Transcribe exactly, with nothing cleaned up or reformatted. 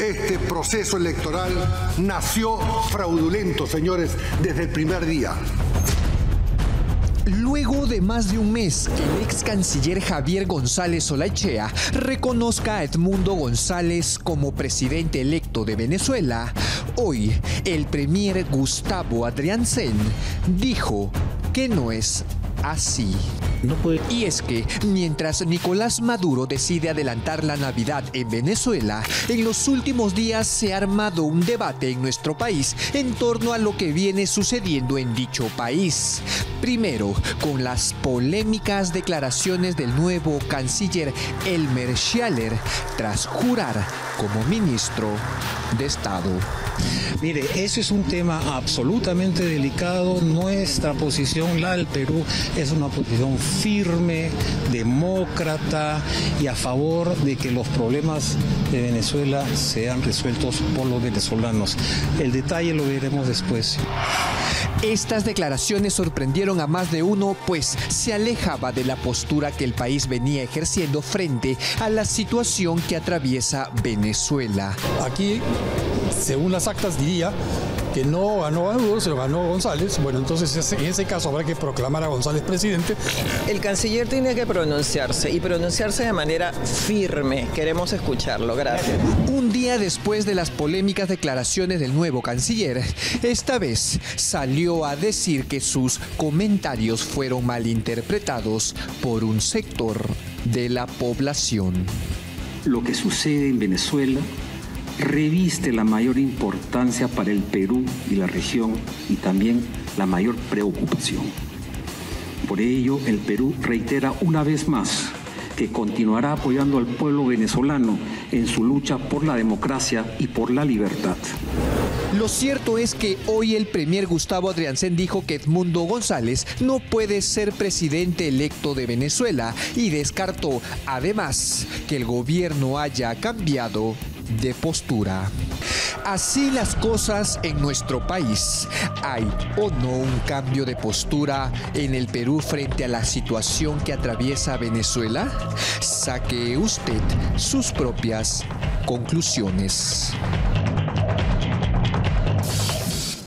Este proceso electoral nació fraudulento, señores, desde el primer día. Luego de más de un mes, el ex canciller Javier González Olaechea reconozca a Edmundo González como presidente electo de Venezuela, hoy el premier Gustavo Adrianzén dijo que no es así. No puede. Y es que, mientras Nicolás Maduro decide adelantar la Navidad en Venezuela, en los últimos días se ha armado un debate en nuestro país en torno a lo que viene sucediendo en dicho país. Primero, con las polémicas declaraciones del nuevo canciller Elmer Schaller, tras jurar como ministro de Estado. Mire, eso es un tema absolutamente delicado. Nuestra posición, la del Perú, es una posición firme, demócrata y a favor de que los problemas de Venezuela sean resueltos por los venezolanos. El detalle lo veremos después. Estas declaraciones sorprendieron a más de uno, pues se alejaba de la postura que el país venía ejerciendo frente a la situación que atraviesa Venezuela. Aquí, según las actas, diría que no ganó Maduro, se lo ganó González. Bueno, entonces en ese caso habrá que proclamar a González presidente. El canciller tiene que pronunciarse y pronunciarse de manera firme. Queremos escucharlo, gracias. Un día después de las polémicas declaraciones del nuevo canciller, esta vez salió a decir que sus comentarios fueron malinterpretados por un sector de la población. Lo que sucede en Venezuela reviste la mayor importancia para el Perú y la región, y también la mayor preocupación. Por ello, el Perú reitera una vez más que continuará apoyando al pueblo venezolano en su lucha por la democracia y por la libertad. Lo cierto es que hoy el premier Gustavo Adrianzén dijo que Edmundo González no puede ser presidente electo de Venezuela y descartó, además, que el gobierno haya cambiado de postura. Así las cosas en nuestro país. ¿Hay o no un cambio de postura en el Perú frente a la situación que atraviesa Venezuela? Saque usted sus propias conclusiones.